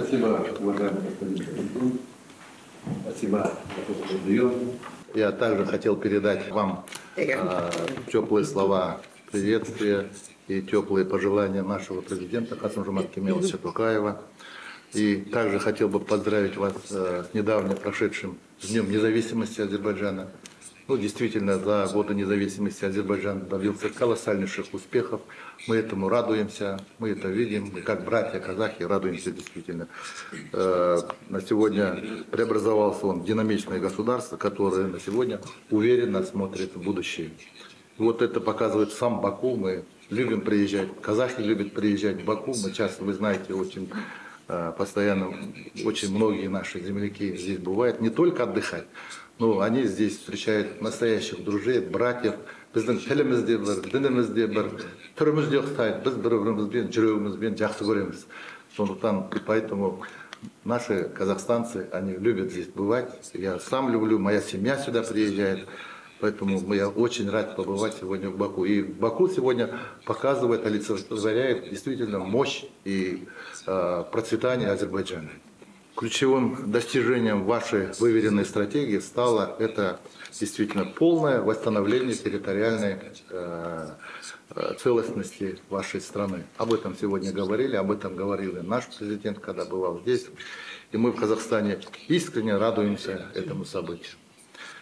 Спасибо, уважаемый господин Консул. Спасибо за то, что принял. Я также хотел передать вам теплые слова приветствия и теплые пожелания нашего президента Касым-Жомарта Кемелевича Токаева. И также хотел бы поздравить вас с недавно прошедшим Днем независимости Азербайджана. Ну, действительно, за годы независимости Азербайджан добился колоссальнейших успехов. Мы этому радуемся, мы это видим, мы как братья казахи радуемся действительно. На сегодня преобразовался он в динамичное государство, которое на сегодня уверенно смотрит в будущее. Вот это показывает сам Баку, мы любим приезжать, казахи любят приезжать в Баку, мы часто, вы знаете, очень... Постоянно очень многие наши земляки здесь бывают, не только отдыхать, но они здесь встречают настоящих друзей, братьев. Біздің тіліміз де бір, дініміз де бір, түріміз де ұқсайды, біз бір-бірімізбен, жүрегімізбен жақсы көреміз. Сондықтан, поэтому наши казахстанцы, они любят здесь бывать. Я сам люблю, моя семья сюда приезжает. Поэтому я очень рад побывать сегодня в Баку. И Баку сегодня показывает, олицетворяет действительно мощь и процветание Азербайджана. Ключевым достижением вашей выверенной стратегии стало это действительно полное восстановление территориальной целостности вашей страны. Об этом сегодня говорили, об этом говорил и наш президент, когда бывал здесь. И мы в Казахстане искренне радуемся этому событию.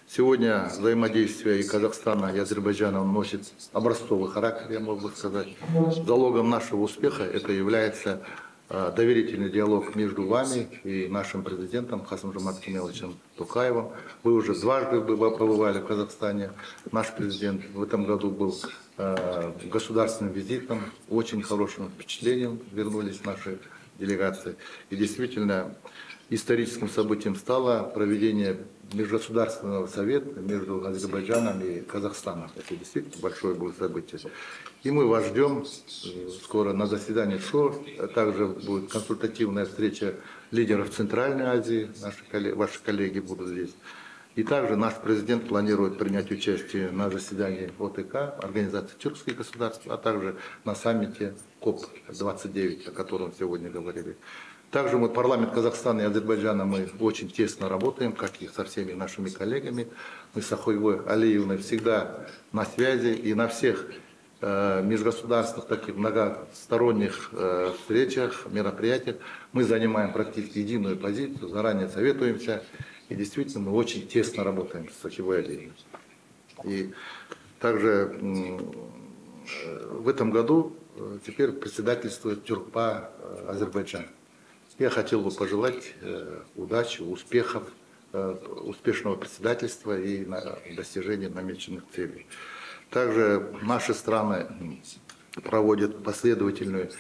Сегодня взаимодействие и Казахстана, и Азербайджана носит образцовый характер, я могу сказать. Залогом нашего успеха это является доверительный диалог между вами и нашим президентом Касым-Жомартом Кемелевичем Токаевым. Вы уже дважды побывали в Казахстане. Наш президент в этом году был государственным визитом, очень хорошим впечатлением вернулись наши делегации. И действительно историческим событием стало проведение Межгосударственного совета между Азербайджаном и Казахстаном. Это действительно большое было событие. И мы вас ждем скоро на заседании ШОС. Также будет консультативная встреча лидеров Центральной Азии. Ваши коллеги будут здесь. И также наш президент планирует принять участие на заседании ОТК, Организации Тюркских государств, а также на саммите КОП-29, о котором сегодня говорили. Также мы, парламент Казахстана и Азербайджана, мы очень тесно работаем, как и со всеми нашими коллегами. Мы с Сахиевой Алиевной всегда на связи и на всех межгосударственных, так и многосторонних встречах, мероприятиях. Мы занимаем практически единую позицию, заранее советуемся. И действительно, мы очень тесно работаем с Сахиевой Алиевной. И также в этом году теперь председательствует ТЮРКПА Азербайджан. Я хотел бы пожелать удачи, успехов, успешного председательства и достижения намеченных целей. Также наши страны проводят последовательную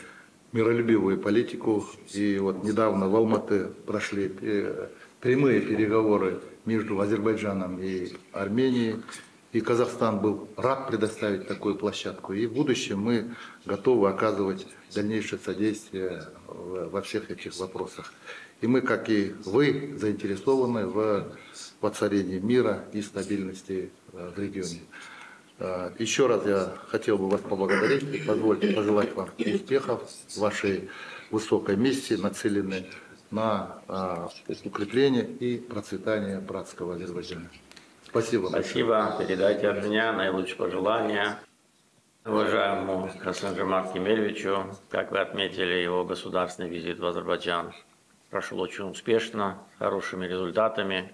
миролюбивую политику. И вот недавно в Алматы прошли прямые переговоры между Азербайджаном и Арменией. И Казахстан был рад предоставить такую площадку. И в будущем мы готовы оказывать дальнейшее содействие во всех этих вопросах. И мы, как и вы, заинтересованы в воцарении мира и стабильности в регионе. Еще раз я хотел бы вас поблагодарить и позвольте пожелать вам успехов в вашей высокой миссии, нацеленной на укрепление и процветание братского Азербайджана. Спасибо. Спасибо. Передайте от меня наилучшие пожелания уважаемому Касым-Жомарту Кемелевичу. Как вы отметили, его государственный визит в Азербайджан прошел очень успешно, с хорошими результатами.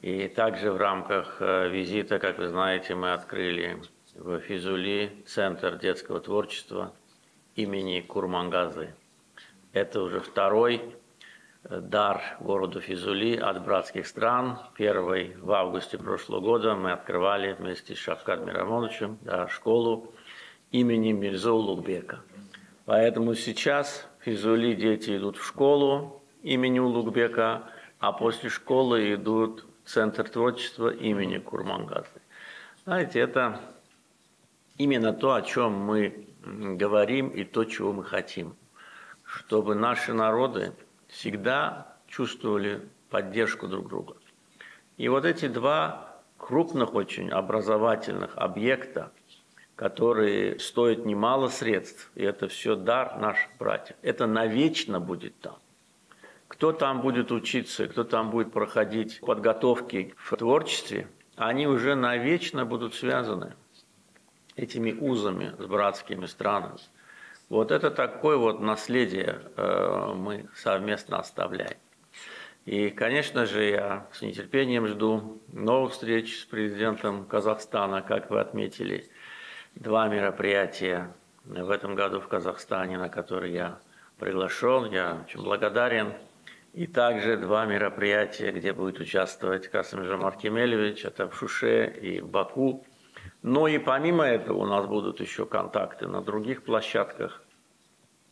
И также в рамках визита, как вы знаете, мы открыли в Физули Центр детского творчества имени Курмангазы. Это уже второй дар городу Физули от братских стран. Первый в августе прошлого года мы открывали вместе с Шавкат Миромоновичем школу имени Мирзо Улугбека. Поэтому сейчас в Физули дети идут в школу имени Улугбека, а после школы идут в Центр творчества имени Курмангазы. Знаете, это именно то, о чем мы говорим и то, чего мы хотим. Чтобы наши народы всегда чувствовали поддержку друг друга. И вот эти два крупных очень образовательных объекта, которые стоят немало средств, и это все дар наших братьев, это навечно будет там. Кто там будет учиться, кто там будет проходить подготовки в творчестве, они уже навечно будут связаны этими узами с братскими странами. Вот это такое вот наследие мы совместно оставляем. И, конечно же, я с нетерпением жду новых встреч с президентом Казахстана, как вы отметили. 2 мероприятия в этом году в Казахстане, на которые я приглашен, я очень благодарен. И также 2 мероприятия, где будет участвовать Касым-Жомарт Кемелевич, это в Шуше и в Баку. Но и помимо этого у нас будут еще контакты на других площадках.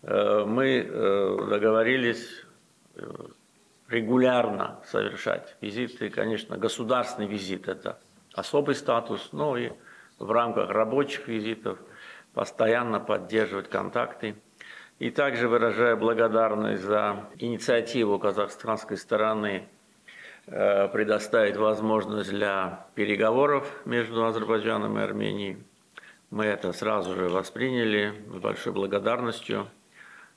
Мы договорились регулярно совершать визиты. Конечно, государственный визит – это особый статус, но и в рамках рабочих визитов постоянно поддерживать контакты. И также выражаю благодарность за инициативу казахстанской стороны предоставить возможность для переговоров между Азербайджаном и Арменией. Мы это сразу же восприняли с большой благодарностью.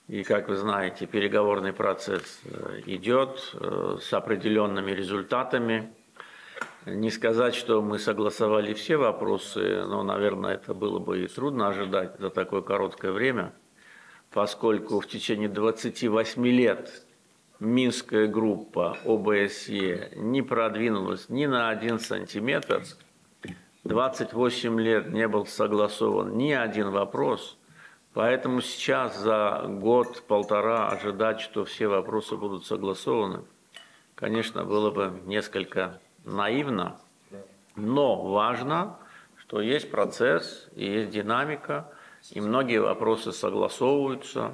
И, как вы знаете, переговорный процесс идет с определенными результатами. Не сказать, что мы согласовали все вопросы, но, наверное, это было бы и трудно ожидать за такое короткое время, поскольку в течение 28 лет Минская группа ОБСЕ не продвинулась ни на 1 сантиметр, 28 лет не был согласован ни один вопрос, поэтому сейчас за год-полтора ожидать, что все вопросы будут согласованы, конечно, было бы несколько наивно, но важно, что есть процесс, есть динамика, и многие вопросы согласовываются.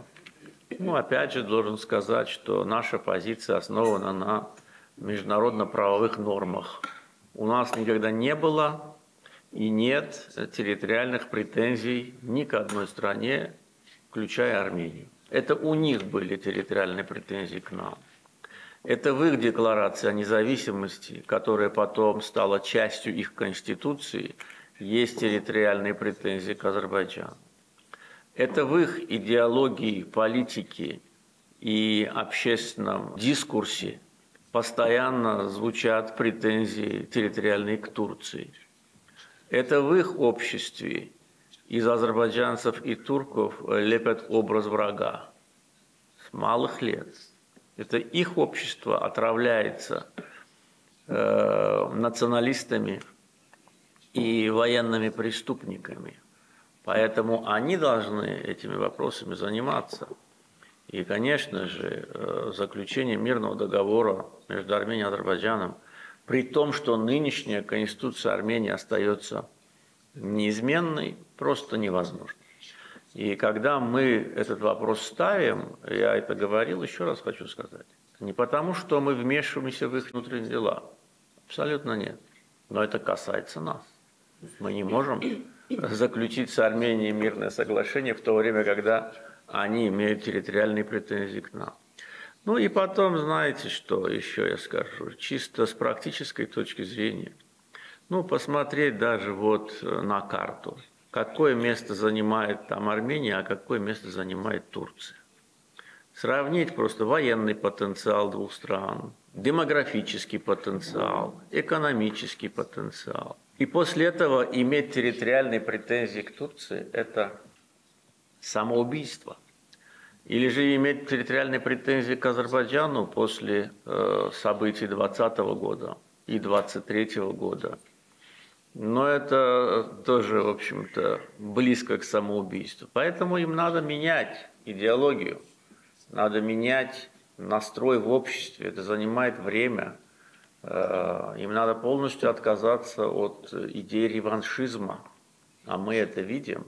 Ну, опять же, должен сказать, что наша позиция основана на международно-правовых нормах. У нас никогда не было и нет территориальных претензий ни к одной стране, включая Армению. Это у них были территориальные претензии к нам. Это в их декларации о независимости, которая потом стала частью их конституции, есть территориальные претензии к Азербайджану. Это в их идеологии, политике и общественном дискурсе постоянно звучат претензии территориальные к Турции. Это в их обществе из азербайджанцев и турков лепят образ врага с малых лет. Это их общество отравляется националистами и военными преступниками. Поэтому они должны этими вопросами заниматься. И, конечно же, заключение мирного договора между Арменией и Азербайджаном, при том, что нынешняя конституция Армении остается неизменной, просто невозможно. И когда мы этот вопрос ставим, я это говорил, еще раз хочу сказать, не потому, что мы вмешиваемся в их внутренние дела, абсолютно нет, но это касается нас. Мы не можем заключить с Арменией мирное соглашение в то время, когда они имеют территориальные претензии к нам. Ну и потом, знаете, что еще я скажу, чисто с практической точки зрения, ну посмотреть даже вот на карту, какое место занимает там Армения, а какое место занимает Турция. Сравнить просто военный потенциал двух стран, демографический потенциал, экономический потенциал. И после этого иметь территориальные претензии к Турции – это самоубийство. Или же иметь территориальные претензии к Азербайджану после событий 2020 года и 2023 года. Но это тоже, в общем-то, близко к самоубийству. Поэтому им надо менять идеологию, надо менять настрой в обществе. Это занимает время. Им надо полностью отказаться от идеи реваншизма. А мы это видим,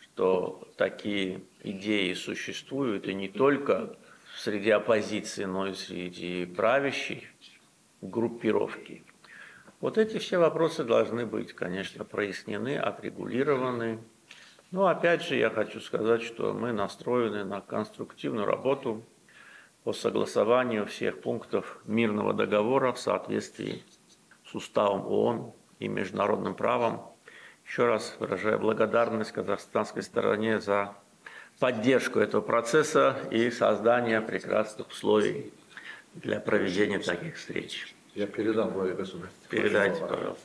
что такие идеи существуют, и не только среди оппозиции, но и среди правящей группировки. Вот эти все вопросы должны быть, конечно, прояснены, отрегулированы. Но опять же я хочу сказать, что мы настроены на конструктивную работу по согласованию всех пунктов мирного договора в соответствии с уставом ООН и международным правом. Еще раз выражаю благодарность казахстанской стороне за поддержку этого процесса и создание прекрасных условий для проведения таких встреч. Я передам главе государства. Передайте, пожалуйста.